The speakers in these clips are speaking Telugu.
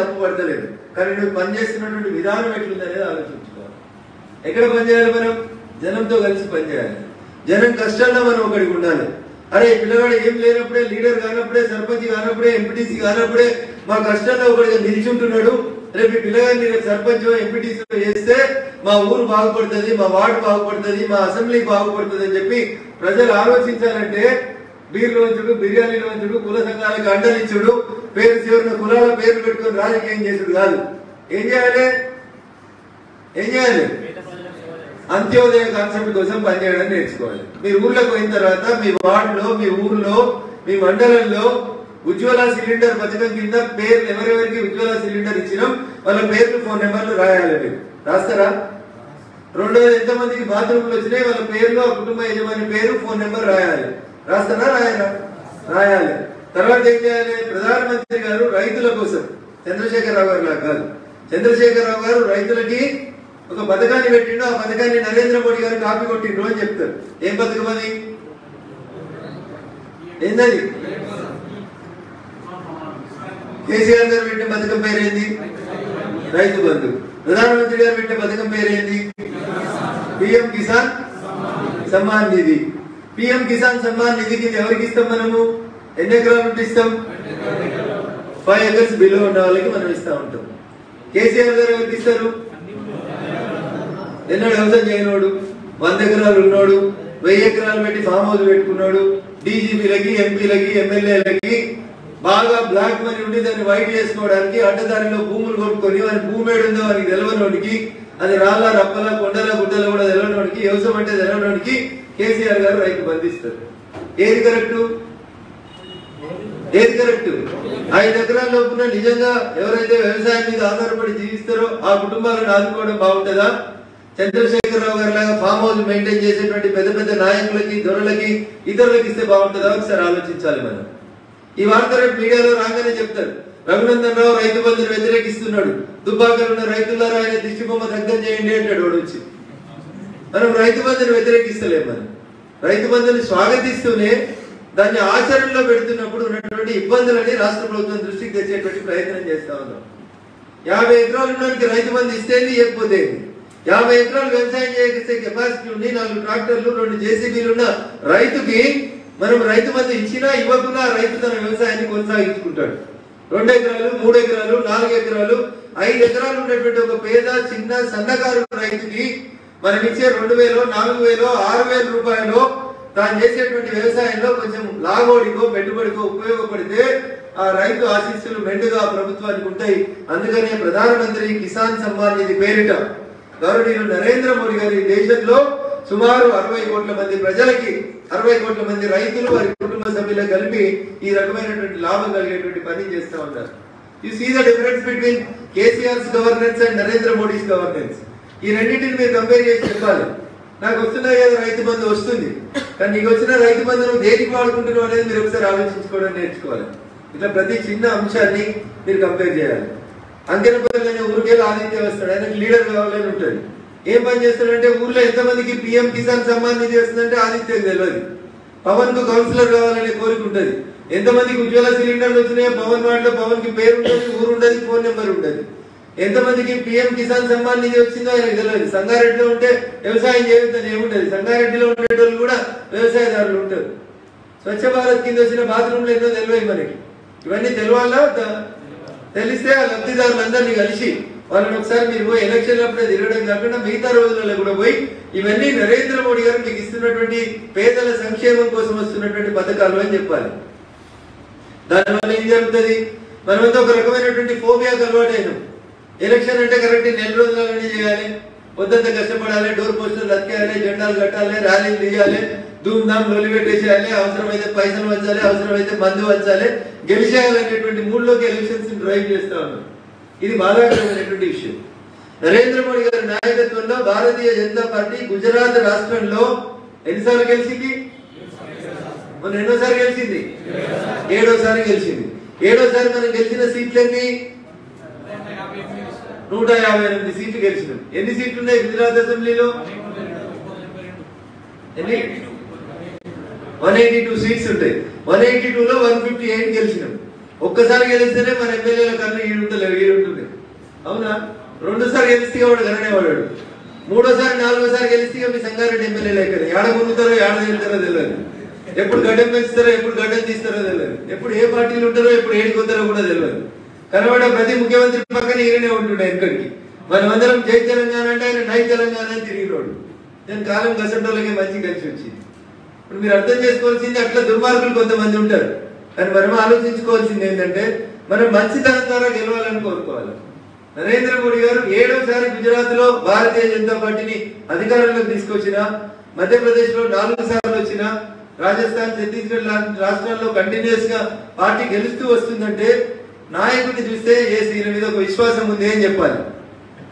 తప్పుపడతలేదు కానీ నువ్వు పని చేస్తున్నటువంటి విధానం ఎట్లుంది అనేది ఆలోచించుకోవాలి ఎక్కడ పని చేయాలి మనం జనంతో కలిసి పని చేయాలి జనం కష్టాల్లో మనం ఒకడికి ఉండాలి అరే పిల్లగాడు ఏం లేనప్పుడే లీడర్ గానప్పుడే సర్పంచ్ గానప్పుడే ఎంపీటీసీ గానప్పుడే మా కష్టాల్లో ఒకడిగా నిల్చుంటున్నాడు రేపు పిల్లగాడిని సర్పంచ్ ఎంపీటీసీ చేస్తే మా ఊరు బాగుపడుతుంది మా వార్డు బాగుపడుతుంది మా అసెంబ్లీ బాగుపడుతుంది అని చెప్పి ప్రజలు ఆలోచించాలంటే బీర్లోంచుడు బిర్యానీ లోంచుడు కుల సంఘాలకు అండలించుడు పేరు చివరిన కులాల పేరు పెట్టుకుని రాజకీయం చేసుడు కాదు ఏం చేయాలి అంత్యోదయ కాన్సెప్ట్ కోసం పనిచేయడం నేర్చుకోవాలి మీరు ఊర్లోకి పోయిన తర్వాత మీ వార్డులో మీ ఊర్లో మీ మండలంలో ఉజ్వల సిలిండర్ పథకం కింద పేర్లు ఎవరెవరికి ఉజ్వల సిలిండర్ ఇచ్చినాం వాళ్ళ పేర్లు ఫోన్ నెంబర్లు రాయాలి మీరు రాస్తారా రెండోది ఎంతమందికి బాత్రూమ్లు వచ్చినాయి వాళ్ళ పేర్లు ఆ కుటుంబ యజమాని పేరు ఫోన్ నెంబర్ రాయాలి రాస్తారా రాయాలి తర్వాత ఏం చేయాలి ప్రధానమంత్రి గారు రైతుల కోసం చంద్రశేఖర్ రావు గారు నాకు కాదు చంద్రశేఖర్ రావు గారు రైతులకి ఒక పథకాన్ని పెట్టిండు ఆ పథకాన్ని నరేంద్ర మోడీ గారు కాపీ కొట్టిండు అని చెప్తారు ఏం పథకం అది ఏంటది కేసీఆర్ గారు పెట్టిన పథకం పేరేంది రైతు బంధు ప్రధానమంత్రి గారు పెట్టిన పథకం పేరేంది పిఎం కిసాన్ సమ్మాన్ నిధి पीएम किसान सम्मान निधि की every man an acre 5 acres below मन केसीआर गवसमोड़ 100 एकरा फाम हाउस डीजीपी एमपील की एमएलए की బాగా బ్లాక్ మనీ ఉండి దాన్ని వైట్ చేసుకోవడానికి అడ్డదారిలో భూములు కొట్టుకొని వారి భూమి ఏడుందో వారికి తెలవనోడికి అది రాళ్ళ రప్పల కొండల గుడ్డల కూడా తెలవనోడికి వ్యవసాయం అంటే తెలవనోడికి కేసీఆర్ గారు రైతు బంధిస్తారు ఏది కరెక్ట్ 5 ఎకరాల లోపున నిజంగా ఎవరైతే వ్యవసాయం మీద ఆధారపడి జీవిస్తారో ఆ కుటుంబాలను ఆదుకోవడం బాగుంటుందా చంద్రశేఖర్ రావు గారి లాగా ఫామ్ హౌస్ మెయింటైన్ చేసేటువంటి పెద్ద పెద్ద నాయకులకి దొరలకి ఇతరులకి ఇస్తే బాగుంటుందా ఒకసారి ఆలోచించాలి మనం ఈ వార్త రేపు మీడియాలో రాగానే చెప్తారు రఘునందన్ రావు రైతు బంధును వ్యతిరేకిస్తున్నాడు దుబ్బాకలో ఉన్న రైతులారా ఆయన దిష్టిబొమ్మ దగ్గర చేయండి అంటాడు వాడు వచ్చి మనం రైతు బంధును వ్యతిరేకిస్తలేము మనం రైతు బంధుని స్వాగతిస్తూనే దాన్ని ఆచరణలో పెడుతున్నప్పుడు ఉన్నటువంటి ఇబ్బందులని రాష్ట్ర ప్రభుత్వం దృష్టికి తెచ్చేటువంటి ప్రయత్నం చేస్తా ఉన్నాం 50 ఎకరాలు ఉన్నవాడికి రైతు బంధు ఇస్తేంది ఇవ్వకపోతే 50 ఎకరాలు వ్యవసాయం చేసే కెపాసిటీ ఉండి 4 ట్రాక్టర్లు 2 జేసీబీలు ఉన్న రైతుకి మనం రైతు బంధు ఇచ్చినా ఇవ్వకుండా రైతు తన వ్యవసాయాన్ని కొనసాగించుకుంటాడు 2 ఎకరాలు 3 ఎకరాలు 4 ఎకరాలు 5 ఎకరాలు ఉన్నటువంటి ఒక పేద చిన్న సన్నకారు రైతుకి మనం ఇచ్చే 2000 4000 6000 రూపాయలు తాను చేసేటువంటి వ్యవసాయంలో కొంచెం లాభోడికో పెట్టుబడికో ఉపయోగపడితే ఆ రైతు ఆశీస్సులు మెండుగా ప్రభుత్వానికి ఉంటాయి అందుకనే ప్రధానమంత్రి కిసాన్ సమ్మాన్ నిధి పేరిట గౌరవనీయులు నరేంద్ర మోడీ గారు ఈ దేశంలో సుమారు 60 కోట్ల మంది ప్రజలకి 60 కోట్ల మంది రైతులు వారి కుటుంబ సభ్యులు కలిపి ఈ రకమైనటువంటి లాభం కలిగేటువంటి పని చేస్తూ ఉంటారు you see the difference between KCR's governance and Narendra Modi's governance ఈ రెండింటిని మీరు కంపేర్ చేసి చెప్పాలి నాకు వస్తున్నా కదా రైతు బంధు వస్తుంది కానీ నీకు వచ్చిన రైతు బంధును దేనికి వాడుకుంటున్నావు అనేది మీరు ఒకసారి ఆలోచించుకోవడం నేర్చుకోవాలి ఇట్లా ప్రతి చిన్న అంశాన్ని మీరు కంపేర్ చేయాలి అంకెనపల్లి ఊరికేళ్ళు ఆదిత్య వస్తాడు ఆయనకు లీడర్ కావాలని ఉంటుంది ఏం పని చేస్తాడంటే ఊర్లో ఎంతమందికి పిఎం కిసాన్ సమ్మాన్ నిధి వస్తుందంటే ఆదిత్యకు తెలియదు పవన్ కు కౌన్సిలర్ కావాలనే కోరిక ఉంటుంది ఎంతమందికి ఉజ్వల సిలిండర్లు వచ్చినాయో పవన్ వాటిలో పవన్ కి పేరు ఉండదు ఊరు ఉండదు ఫోన్ నెంబర్ ఉండదు ఎంతమందికి పిఎం కిసాన్ సమ్మాన్ నిధి వచ్చిందో ఆయనకు తెలియదు సంగారెడ్డిలో ఉంటే వ్యవసాయం చేయొద్దని ఏముండదు సంగారెడ్డిలో ఉండేటోళ్ళు కూడా వ్యవసాయదారులు ఉంటారు స్వచ్ఛ భారత్ కింద వచ్చిన బాత్రూంలు ఎన్నో తెలియదు మనకి ఇవన్నీ తెలియాలా తెలిస్తే ఆ లబ్ధిదారులందరినీ కలిసి వాళ్ళని ఒకసారి మీరు పోయి ఎలక్షన్ అప్పుడే తిరగడం కాకుండా మిగతా రోజులలో కూడా పోయి ఇవన్నీ నరేంద్ర మోడీ గారు మీకు ఇస్తున్నటువంటి పేదల సంక్షేమం కోసం వస్తున్నటువంటి పథకాలు అని చెప్పాలి దానివల్ల ఏం జరుగుతుంది మనమంతా ఒక రకమైనటువంటి ఫోబియాకు అలవాటైనాం ఎలక్షన్ అంటే కరెక్ట్ 4 రోజులనే చేయాలి పొద్దంత కష్టపడాలి డోర్ పోస్టులు అతికేయాలి జెండాలు కట్టాలి ర్యాలీలు తీయాలి ధూమ్ధామ్ లొలిపెట్టేసేయాలి అవసరమైతే పైసలు వంచాలి అవసరమైతే మందు వంచాలి గెలిచేయాలనేటువంటి మూడులోకి ఎలక్షన్స్ డ్రైవ్ చేస్తా ఉన్నాం ఇది బాధాకరమైనటువంటి విషయం నరేంద్ర మోడీ గారి నాయకత్వంలో భారతీయ జనతా పార్టీ గుజరాత్ రాష్ట్రంలో ఎన్నిసార్లు గెలిచింది మనం ఎన్నోసారి గెలిచింది 7వ సారి గెలిచింది 7వ సారి మనం గెలిచిన సీట్లన్నీ 158 సీట్లు గెలిచినాం ఎన్ని సీట్లు ఉన్నాయి గుజరాత్ అసెంబ్లీలో 182 సీట్స్ ఉంటాయి 182లో 158 గెలిచినాం ఒక్కసారి గెలిస్తేనే మన ఎమ్మెల్యేల కన్నా ఈడుంటలేడు ఈడుంటుంది అవునా రెండోసారి గెలిస్తే వాడు గణనేవాడు మూడోసారి నాలుగోసారి గెలిస్తే మీ సంగారెడ్డి ఎమ్మెల్యేలే కదా యాడ గుంజుతారో యాడ తీస్తారో తెలియదు ఎప్పుడు గడ్డం పెంచుతారో ఎప్పుడు గడ్డం తీస్తారో తెలియదు ఎప్పుడు ఏ పార్టీలు ఉంటారో ఎప్పుడు ఏడిపోతారో కూడా తెలియదు కనబడ ప్రతి ముఖ్యమంత్రి పక్కన ఈయననే ఉంటుండే ఎక్కడికి మనమందరం జై తెలంగాణ అంటే ఆయన నై తెలంగాణ అని తిరిగినోడు నేను కాలం గసంటోళ్ళకే మంచి కలిసి వచ్చింది ఇప్పుడు మీరు అర్థం చేసుకోవాల్సింది అట్లా దుర్మార్గులు కొంతమంది ఉంటారు కానీ మనం ఆలోచించుకోవాల్సింది ఏంటంటే మనం మంచితనం ద్వారా గెలవాలని కోరుకోవాలి నరేంద్ర మోడీ గారు 7వ సారి గుజరాత్ లో భారతీయ జనతా పార్టీని అధికారంలోకి తీసుకొచ్చినా మధ్యప్రదేశ్లో 4 సార్లు వచ్చినా రాజస్థాన్ ఛత్తీస్గఢ్ లాంటి రాష్ట్రాల్లో కంటిన్యూస్ గా పార్టీ గెలుస్తూ వస్తుందంటే నాయకుడిని చూస్తే ఏ సీని మీద ఒక విశ్వాసం ఉంది అని చెప్పాలి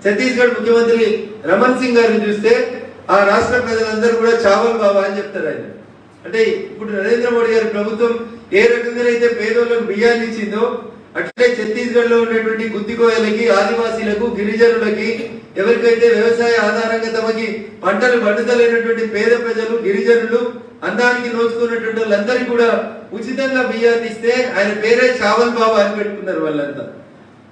ఛత్తీస్గఢ్ ముఖ్యమంత్రి రమన్ సింగ్ గారిని చూస్తే ఆ రాష్ట్ర ప్రజలందరూ కూడా చావల్ బాబా అని చెప్తారు ఆయన అంటే ఇప్పుడు నరేంద్ర మోడీ గారి ప్రభుత్వం ఏ రకంగా అయితే పేదోళ్ళకు బియ్యాన్ని ఇచ్చిందో అట్లే ఛత్తీస్గఢ్ లో ఉన్నటువంటి గుత్తికోయలకి ఆదివాసీలకు గిరిజనులకి ఎవరికైతే వ్యవసాయ ఆధారంగా తమకి పంటలు పండుతలేనటువంటి పేద ప్రజలు గిరిజనులు అందానికి నోచుకున్నటువంటి వాళ్ళందరికీ కూడా ఉచితంగా బియ్యాన్ని ఇస్తే ఆయన పేరే చావల్ బాబా అని పెట్టుకున్నారు వాళ్ళంతా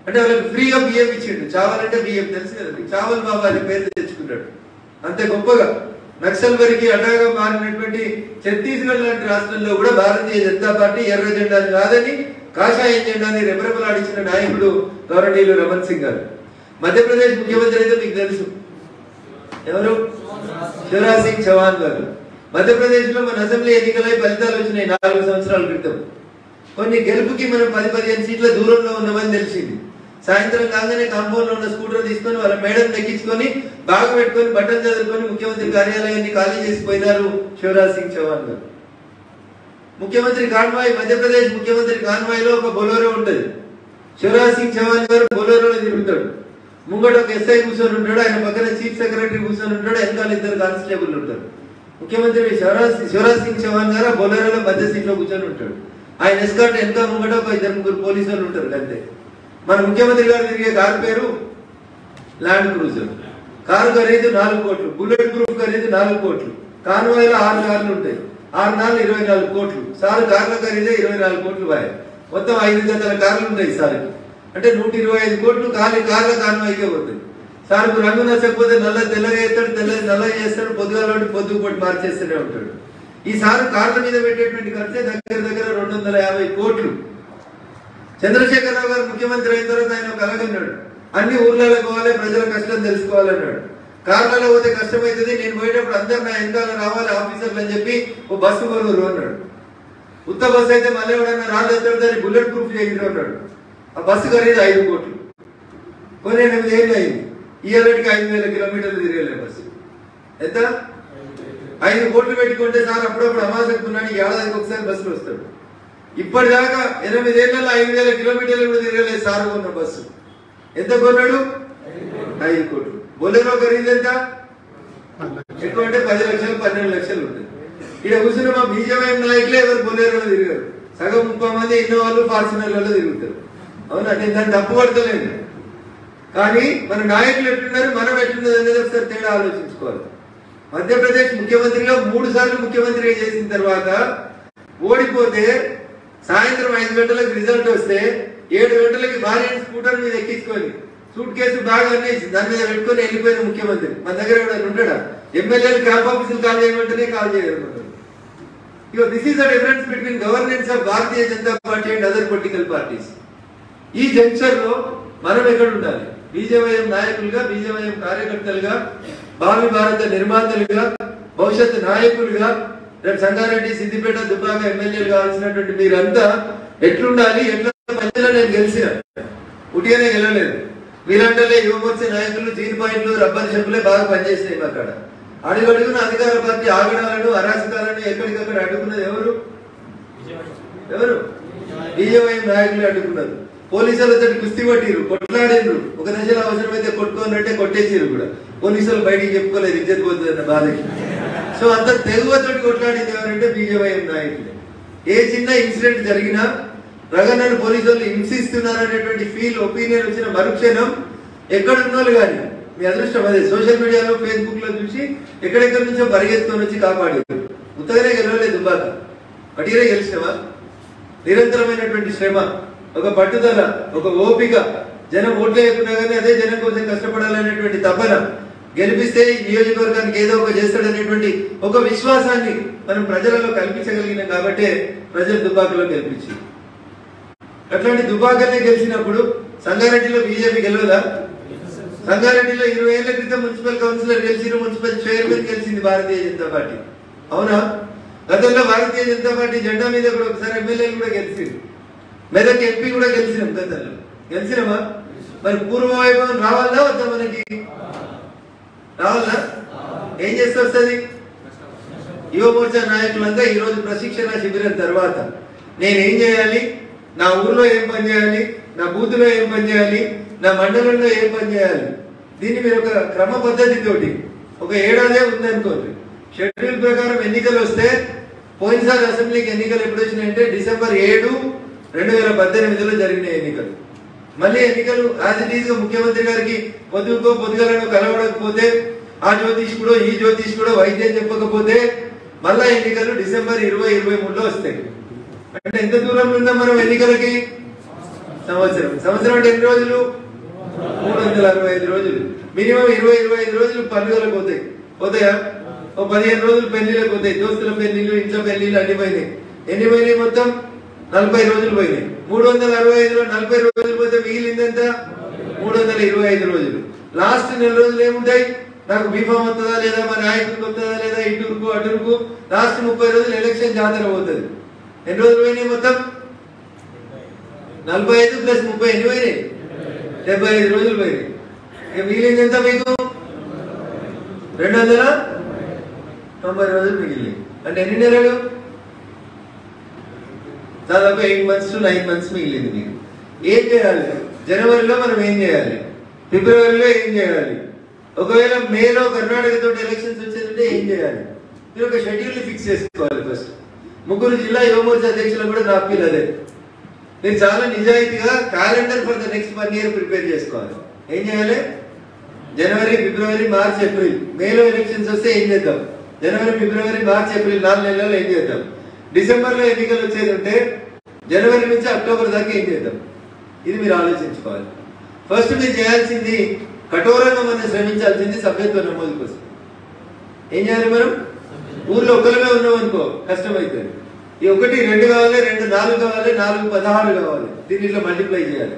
అంటే వాళ్ళకి ఫ్రీగా బియ్యం ఇచ్చిండు చావల్ అంటే బియ్యం తెలుసు కదా చావల్ బాబా అనే పేరు తెచ్చుకున్నాడు అంతే గొప్పగా నక్సల్ వరకు అటాగా మారినటువంటి ఛత్తీస్గఢ్ లాంటి రాష్ట్రంలో కూడా భారతీయ జనతా పార్టీ ఎర్ర జెండాను కాదని కాషాయం జెండాని రెపరెపలాడించిన నాయకుడు గవర్నీయులు రమన్ సింగ్ గారు మధ్యప్రదేశ్ ముఖ్యమంత్రి అయితే మీకు తెలుసు ఎవరు శివరాజ్ సింగ్ చౌహాన్ గారు మధ్యప్రదేశ్ లో మన అసెంబ్లీ ఎన్నికలై ఫలితాలు వచ్చినాయి 4 సంవత్సరాల క్రితం కొన్ని గెలుపుకి మనం 10-15 సీట్ల దూరంలో ఉన్నామని తెలిసింది సాయంత్రం కాగానే కాంపౌండ్ లో ఉన్న స్కూటర్ తీసుకొని వాళ్ళ మేడం దక్కించుకొని బాగా పెట్టుకొని బట్టలు చదువుకొని ముఖ్యమంత్రి కార్యాలయాన్ని ఖాళీ చేసిపోయినారు శివరాజ్ సింగ్ చౌహాన్ గారు ముఖ్యమంత్రి కాన్వాయ్ మధ్యప్రదేశ్ ముఖ్యమంత్రి కాన్వాయ్ లో ఒక బొలోరో ఉంటుంది శివరాజ్ సింగ్ చౌహాన్ గారు బొలోరోలో తిరుగుతాడు ముంగట ఒక ఎస్ఐ కూర్చొని ఉంటాడు ఆయన పక్కన చీఫ్ సెక్రటరీ కూర్చొని ఉంటాడు వెనకాల 2 కానిస్టేబుల్ ఉంటారు ముఖ్యమంత్రి శివరాజ్ సింగ్ చౌహాన్ గారు బొలోరోలో మధ్య సీట్ లో కూర్చొని ఉంటాడు ఆయన ఎస్కార్ట్ వెనక ముంగట ఒక 2-3 పోలీసులు ఉంటారు అంతే మన ముఖ్యమంత్రి గారు తిరిగే కారు పేరు ల్యాండ్ క్రూజర్ కారు ఖరీదు 4 కోట్లు బుల్లెట్ ప్రూఫ్ ఖరీదు 4 కోట్లు కాన్వాయ్లో 6 కార్లు ఉంటాయి 6 నాలుగు 24 కోట్లు సార్ కార్ల ఖరీదే 24 కోట్లు బాయ్ మొత్తం 5 గంటల కార్లు ఉంటాయి సార్ అంటే 125 కోట్లు ఖాళీ కార్ల కాన్వాయ్కే పోతాయి సార్కు రంగు నచ్చకపోతే నల్ల తెల్లగా వేస్తాడు తెల్లది నల్లగా చేస్తాడు పొద్దుగా పొద్దుపోటు మార్చేస్తూనే ఉంటాడు ఈసారి కార్ల మీద పెట్టేటువంటి ఖర్చే దగ్గర 250 కోట్లు చంద్రశేఖర్ రావు గారు ముఖ్యమంత్రి అయిన తర్వాత ఆయన కలగన్నాడు అన్ని ఊర్లలో పోవాలి ప్రజల కష్టం తెలుసుకోవాలన్నాడు కార్లలో పోతే కష్టం అవుతుంది నేను పోయేటప్పుడు అందరు నా ఎంకాల రావాలి ఆఫీసర్లు అని చెప్పి ఓ బస్సు కొనురు అన్నాడు ఉత్త బస్సు అయితే మళ్ళీ ఎవడన్నా రాజు బుల్లెట్ ప్రూఫ్ చేయించు అన్నాడు ఆ బస్సు ఖరీదు 5 కోట్లు కొన్ని 8 ఏళ్ళు అయింది ఇయర్కి 5,000 కిలోమీటర్లు తిరగలేదు బస్సు ఎంత 5 కోట్లు పెట్టుకుంటే సార్ అప్పుడప్పుడు అమాసకున్నాడు ఏడాది ఒకసారి బస్సులు వస్తాడు ఇప్పటిదాకా 8 ఏళ్లలో 5,000 కిలోమీటర్లు కూడా తిరగలేదు సార్ కొన్న బస్సు ఎంత కొన్నాడు 5 కోట్లు బొలెరో ఖరీదు ఎంత ఎక్కువ అంటే 10 లక్షలు 12 లక్షలు ఉంటుంది ఇక్కడ కూర్చున్న మా బీజేపీ నాయకులే ఎవరు బొలెరోలో తిరిగారు సగం 30 మంది ఇన్నోవాళ్ళు ఫార్చునర్లలో తిరుగుతారు అవునా నేను దాన్ని తప్పు పడతలేదు కానీ మన నాయకులు ఎట్లున్నారు మనం ఎట్లున్నది అనేది ఒకసారి తేడా ఆలోచించుకోవాలి మధ్యప్రదేశ్ ముఖ్యమంత్రిగా 3 సార్లు ముఖ్యమంత్రిగా చేసిన తర్వాత ఓడిపోతే సాయంత్రం 5 గంటలకు రిజల్ట్ వస్తే 7 గంటలకి భార్య స్కూటర్ మీద ఎక్కించుకొని సూట్ కేసు బాగా అనేసి దాని మీద పెట్టుకొని వెళ్ళిపోయిన ముఖ్యమంత్రి మన దగ్గర ఎవరైనా ఉంటాడా ఎమ్మెల్యేలు క్యాంప్ ఆఫీసులు కాల్ చేయమంటేనే కాల్ చేయగలుగుతారు ఇక this is the difference between governance of Bharatiya Janata party and other political parties ఈ జంక్షన్ లో మనం ఎక్కడ ఉండాలి బీజేవైఎం నాయకులుగా బీజేవైఎం కార్యకర్తలుగా భావి భారత నిర్మాతలుగా భవిష్యత్ నాయకులుగా రేపు సంగారెడ్డి సిద్దిపేట దుబ్బాక ఎమ్మెల్యేలు కావాల్సినటువంటి మీరంతా ఎట్లుండాలి ఎట్లా మధ్యలో నేను గెలిచిన ఉటిగానే గెలవలేదు మీరంటే యువమోర్చే నాయకులు జీన్ పాయింట్లు రబ్బర్ షెప్పులే బాగా పనిచేసినాయి అక్కడ అడుగడుగున అధికార పార్టీ ఆగడాలను అరాచకాలను ఎక్కడికక్కడ అడ్డుకున్నది ఎవరు బీజేపీ నాయకులు అడ్డుకున్నారు పోలీసులతో కుస్తీ పట్టిరు కొట్లాడినరు ఒక దశలో అవసరమైతే కొట్టుకోనంటే కొట్టేసిరు కూడా పోలీసులు బయటికి చెప్పుకోలేదు ఇజ్జత్ పోతుందన్న బాధకి సో అంత తెలుగుతోటి కొట్లాడింది ఎవరంటే బీజేపీ నాయకులే ఏ చిన్న ఇన్సిడెంట్ జరిగినా రగనని పోలీసు వాళ్ళు హింసిస్తున్నారు అనేటువంటి ఫీల్ ఒపీనియన్ వచ్చిన మరుక్షణం ఎక్కడ ఉన్నోళ్ళు కానీ మీ అదృష్టం అదే సోషల్ మీడియాలో ఫేస్బుక్ లో చూసి ఎక్కడెక్కడి నుంచో పరిగెత్తుకొని వచ్చి కాపాడారు ఉత్తగనే గెలవలేదు దుబ్బాక అడిగిరే గెలిచినవా నిరంతరమైనటువంటి శ్రమ పట్టుదల ఒక ఓపిక జనం ఓట్లు వేయకున్నా గానీ అదే జనం కోసం కష్టపడాలనేటువంటి తపన గెలిపిస్తే ఈ నియోజకవర్గానికి ఏదో ఒక చేస్తాడనేటువంటి ఒక విశ్వాసాన్ని మనం ప్రజలలో కల్పించగలిగినాం కాబట్టి ప్రజలు దుబ్బాకలో గెలిపించారు। అట్లాంటి దుబ్బాకనే గెలిచినప్పుడు సంగారెడ్డిలో బీజేపీ గెలవదా? సంగారెడ్డిలో 20 ఏళ్ల క్రితం మున్సిపల్ కౌన్సిలర్ గెలిచిరు, మున్సిపల్ చైర్మన్ గెలిచింది భారతీయ జనతా పార్టీ, అవునా? గతంలో భారతీయ జనతా పార్టీ జెండా మీద కూడా ఒకసారి ఎమ్మెల్యేలు కూడా గెలిచిరు, మెదక్ ఎంపీ కూడా గెలిచినాం గతంలో, గెలిచినామా? మరి పూర్వ వైభవం రావాలా వద్దా? మనకి రావాలా? ఏం చేస్తే వస్తుంది? యువ మోర్చా నాయకులంతా ఈరోజు ప్రశిక్షణ శిబిరం తర్వాత నేనేం చేయాలి, నా ఊర్లో ఏం పని చేయాలి, నా బూత్లో ఏం పని చేయాలి, నా మండలంలో ఏం పని చేయాలి, దీన్ని మీరు ఒక క్రమ పద్ధతితోటి ఒక ఏడాదే ఉందనుకోండి. షెడ్యూల్ ప్రకారం ఎన్నికలు వస్తే పోయినసారి అసెంబ్లీకి ఎన్నికలు ఎప్పుడు వచ్చినాయంటే డిసెంబర్ 7, 2018లో జరిగిన ఎన్నికలు. మళ్ళీ ఎన్నికలు యాజ్ ఇట్ ఈజ్ గా ముఖ్యమంత్రి గారికి పొద్దుకో పొద్దుగాలను కలవడకపోతే ఆ జ్యోతిష్కుడో ఈ జ్యోతిష్కుడో వైద్యం చెప్పకపోతే మళ్ళా ఎన్నికలు డిసెంబర్ 20, 23లో వస్తాయి. అంటే ఎంత దూరం ఉందాం మనం ఎన్నికలకి? సంవత్సరం. సంవత్సరం అంటే ఎన్ని రోజులు? 365 రోజులు. మినిమం 20, 25 రోజులు పండుగలకు పోతాయి, పోతాయా? ఓ 15 రోజులు పెళ్లిలకు పోతాయి, దోస్తుల పెళ్లిలు, ఇంట్లో పెళ్లిలు అన్ని పోయినాయి. ఎన్ని పోయినాయి? మొత్తం 40 రోజులు పోయినాయి. 365లో 40 రోజులు పోతే మిగిలింది ఎంత? 325 రోజులు. లాస్ట్ నెల రోజులు ఏముంటాయి? నాకు బీఫామ్ వస్తుందా లేదా, మా నాయకుడికి వస్తుందా లేదా, ఇటురుకు అటురుకు. లాస్ట్ 30 రోజులు ఎలక్షన్ జాతర పోతుంది. ఎన్ని రోజులు పోయినాయి? మొత్తం 45 ప్లస్ 30 ఎన్ని పోయినాయి? 75 రోజులు పోయినాయి. మిగిలింది ఎంత మీకు? 290 రోజులు మిగిలినాయి. అంటే ఎన్ని నెలలు? దాదాపు 8 మంత్స్ టు 9 మంత్స్ మిగిలింది మీకు. ఏం చేయాలి? జనవరిలో మనం ఏం చేయాలి? ఫిబ్రవరిలో ఏం చేయాలి? ఒకవేళ మేలో కర్ణాటకతో ఎలక్షన్స్ వచ్చేదంటే ఏం చేయాలి? మీరు ఒక షెడ్యూల్ ఫిక్స్ చేసుకోవాలి ఫస్ట్. ముగ్గురు జిల్లా యువమోర్చా అధ్యక్షులు కూడా నా అప్పీల్ అదే, మీరు చాలా నిజాయితీగా calendar for the next 1 year prepare చేసుకోవాలి. ఏం చేయాలి? జనవరి, ఫిబ్రవరి, మార్చి, ఏప్రిల్. మేలో ఎలక్షన్స్ వస్తే ఏం చేద్దాం? జనవరి, ఫిబ్రవరి, మార్చి, ఏప్రిల్ 4 నెలల్లో ఏం చేద్దాం? డిసెంబర్లో ఎన్నికలు వచ్చేది ఉంటే జనవరి నుంచి అక్టోబర్ దాకా ఏం చేద్దాం? ఇది మీరు ఆలోచించుకోవాలి. ఫస్ట్ మీరు చేయాల్సింది కఠోరంగా మనం శ్రమించాల్సింది సభ్యత్వ నమోదు కోసం. ఏం చేయాలి? మనం ఊర్లో ఒకరిలో ఉన్నాం అనుకో, కష్టమవుతుంది. ఈ 1, 2 కావాలి, 2, 4 కావాలి, 4, 16 కావాలి. దీన్ని ఇట్లా మల్టిప్లై చేయాలి.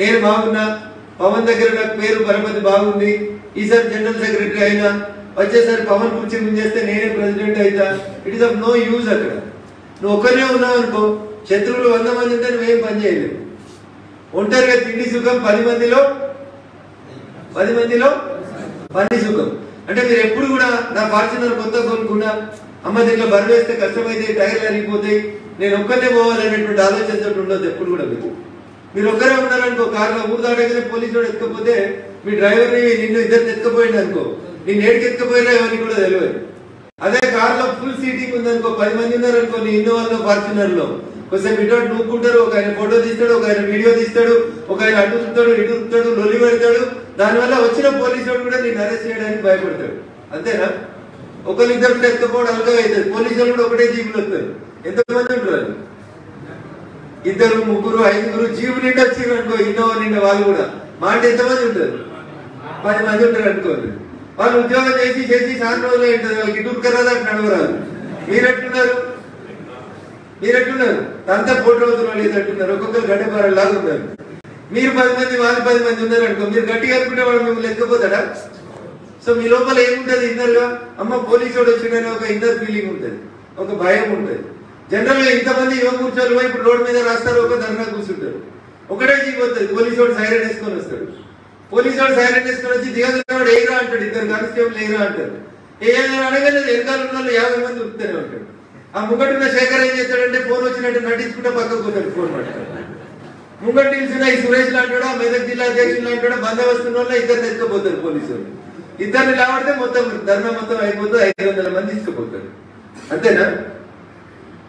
నేను బాగున్నా, పవన్ దగ్గర నాకు పేరు పరపతి బాగుంది, ఈసారి జనరల్ సెక్రటరీ అయినా, వచ్చేసారి పవన్ కుర్చీ ముందేస్తే నేనే ప్రెసిడెంట్ అవుతా. It is of no use. అక్కడ నువ్వు ఒక్కరినే ఉన్నావు అనుకో, శత్రువులు 100 మంది ఉంటే నువ్వేం పని చేయలేవు. ఒంటరిగా తిండి సుఖం, 10 మందిలో 10 సుఖం. అంటే మీరు ఎప్పుడు కూడా నా ఫార్చునర్ కొత్త కొనుక్కున్నా, అమ్మ దీంట్లో బరువు వేస్తే కష్టమైతే, టైర్లు అరిగిపోతాయి, నేను ఒక్కరినే పోవాలనేటువంటి ఆలోచనతో ఉండదు ఎప్పుడు కూడా. మీరు ఒక్కరే ఉన్నారనుకో, కారులో ఊరు దాటగానే పోలీసు వాడు ఎత్తుకపోతే మీ డ్రైవర్ని నిన్ను ఇద్దరిని ఎత్తుకపోయింది అనుకో, నేను ఏడికి ఎత్తుకపోయినా ఎవరికి కూడా తెలియదు. అదే కారులో ఫుల్ సీటింగ్ ఉందనుకో, 10 మంది ఉన్నారనుకో, నీ ఇన్నోవాలో ఫార్చునర్లో కొంచెం ఇటువంటి నూక్కుంటారు, ఒక ఆయన ఫోటో తీస్తాడు, ఒక ఆయన వీడియో తీస్తాడు, ఒక ఆయన అడుగుతాడు, ఇడుగుతాడు, లొల్లి పెడతాడు. దానివల్ల వచ్చిన పోలీసు వాడు కూడా నేను అరెస్ట్ చేయడానికి భయపడతాడు. అంతేనా? ఒకరిద్దరు కూడా ఎత్తుకోవడం అలగా అవుతుంది. పోలీసు వాళ్ళు కూడా ఒకటే జీవులు వస్తారు. ఎంతమంది ఉంటారు? 2, 3, 5 జీవు నిండా వచ్చారు అనుకో, ఇన్నోవా నిండా వాళ్ళు కూడా మాట ఎంతమంది ఉంటారు? 10 మంది ఉంటారు అనుకోరు. వాళ్ళు ఉద్యోగం చేసి చేసి చాలా రోజులు ఉంటుంది, వాళ్ళకి ఇటు కరాదా నడవరాదు. మీరెట్టున్నారు అంతా పోటీ రోజులు లేదంటున్నారు. ఒక్కొక్కరు గడ్డపారలు లాగా ఉన్నారు. మీరు 10 మంది, వాళ్ళు 10 మంది ఉన్నారు అనుకో, మీరు గట్టిగా అనుకుంటే వాళ్ళు మిమ్మల్ని ఎక్కపోతాడా? సో మీ లోపల ఏముంటది? ఇన్నర్గా అమ్మ పోలీసు వాడు వచ్చిందని ఒక ఇన్నర్ ఫీలింగ్ ఉంటుంది, ఒక భయం ఉంటుంది. జనరల్ గా ఇంతమంది యువ కూర్చోలు ఇప్పుడు రోడ్డు మీద రాస్తారు, ఒక ధర్నా కూర్చుంటారు, ఒకటే జీవిపోతుంది. పోలీసు వాడు సైరన్ వేసుకొని వస్తాడు, దిగదున్నవాడు ఏరా అంటాడు, ఇద్దరు కానిస్టేబుల్ ఏరా అంటారు. ఏ అనగానే వెనకాల ఉన్న వాళ్ళు 50 మంది ఉరుకుతూనే ఉంటాడు. ఆ ముంగట్టున్న శేఖర్ ఏం చేస్తాడంటే ఫోన్ వచ్చినట్టు నటించుకుంటే పక్కకు పోతాడు, ఫోన్ పట్టుకుంటాడు. ముంగట్టు నిలిచిన ఈ సురేష్ లాంటాడో, మెదక్ జిల్లా అధ్యక్షులు అంటాడో, బందోబస్తున్న వాళ్ళు ఇద్దరు తెచ్చుకోపోతారు పోలీసు వాళ్ళు. ఇద్దరిని లేబడితే మొత్తం ధర్నా మొత్తం అయిపోతుంది, 500 మంది తీసుకుపోతారు. అంతేనా?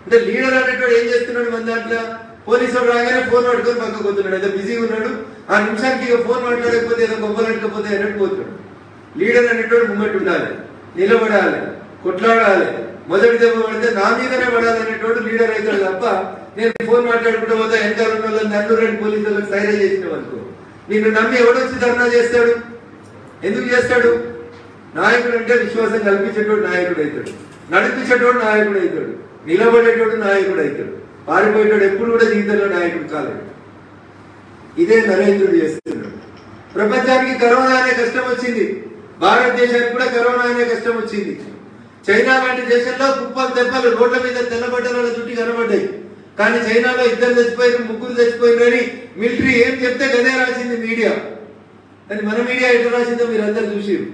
అంటే లీడర్ అనేటువంటి ఏం చేస్తున్నాడు మన దాంట్లో? పోలీసు వాడు రాగానే ఫోన్ పట్టుకొని పక్కకు పోతున్నాడు, ఏదో బిజీగా ఉన్నాడు. ఆ నిమిషానికి ఇక ఫోన్ మాట్లాడకపోతే, ఏదో గొప్పలాడకపోతే అన్నట్టు పోతున్నాడు. లీడర్ అనేటువంటి ముంగట్టు ఉండాలి, నిలబడాలి, కొట్లాడాలి, మొదటి దెబ్బ పడితే నా మీదనే పడాలనేటోడు లీడర్ అయితాడు తప్ప నేను ఫోన్ మాట్లాడుకుంటూ పోతా ఎంటర్నల్ నల్లూరు పోలీసులకు సైరే చేసినవనుకో నిన్ను నమ్మి ఎవడు వచ్చి ధర్నా చేస్తాడు? ఎందుకు చేస్తాడు? నాయకుడు అంటే విశ్వాసం కల్పించేటోడు నాయకుడు అవుతాడు, నడిపించేటోడు నాయకుడు అవుతాడు, నిలబడేటోడు నాయకుడు అవుతాడు, పారిపోయేటోడు ఎప్పుడు కూడా జీవితంలో నాయకుడు కాలేడు. ఇదే నరేంద్రుడు చేస్తున్నాడు. ప్రపంచానికి కరోనా అనే కష్టం వచ్చింది, భారతదేశానికి కూడా కరోనా అనే కష్టం వచ్చింది. చైనా లాంటి దేశంలో కుప్పలు దెబ్బలు రోడ్ల మీద తెల్లబడ్డల చుట్టూ కనబడ్డాయి, కానీ చైనాలో ఇద్దరు చచ్చిపోయారు, ముగ్గురు చచ్చిపోయారు అని మిలిటరీ ఏం చెప్తే గదే రాసింది మీడియా. కానీ మన మీడియా ఎటు రాసిందో మీరు అందరు చూసారు.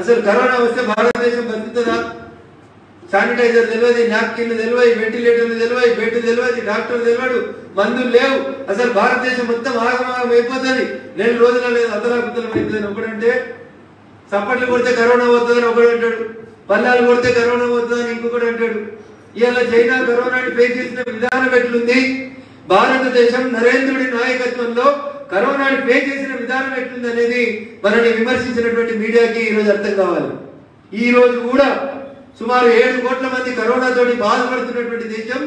అసలు కరోనా వస్తే భారతదేశం బతుకుతుందా? శానిటైజర్ తెలియదు, నాప్కిన్లు తెలియదు, వెంటిలేటర్లు తెలియదు, బెడ్ తెలియదు, డాక్టర్ తెలియదు, మందులు లేవు. అసలు భారతదేశం మొత్తం ఆగమాగం అయిపోతుంది, 2 రోజుల లేదు అతలాకుతలం అయిపోతుంది. ఒకడంటే చప్పట్లు కొడితే కరోనా పోతుందని ఒకడు అంటాడు, పల్లాలు కొడితే కరోనా పోతుందని ఇంకొకడు అంటాడు. ఇవాళ చైనా కరోనా ఫేస్ చేసిన విధానం ఎట్లుంది, భారతదేశం నరేంద్రుడి నాయకత్వంలో కరోనా ఫేస్ చేసిన విధానం ఎట్లుంది అనేది మనల్ని విమర్శించినటువంటి మీడియాకి ఈరోజు అర్థం కావాలి. ఈ రోజు కూడా సుమారు 7 కోట్ల మంది కరోనాతోటి బాధపడుతున్నటువంటి దేశం